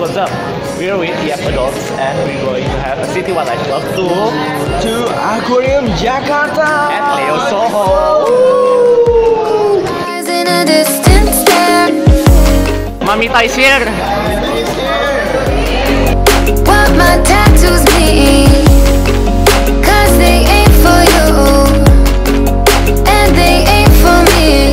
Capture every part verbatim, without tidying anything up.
what's up? We're with the adults and we're going to have a citywide life club tour to Aquarium Jakarta and Leo Soho. Mamita is here. What my tattoos mean? Cause they ain't for you and they ain't for me.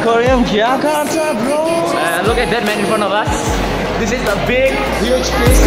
Aquarium Jakarta, bro! Uh, look at that man in front of us. This is a big, huge place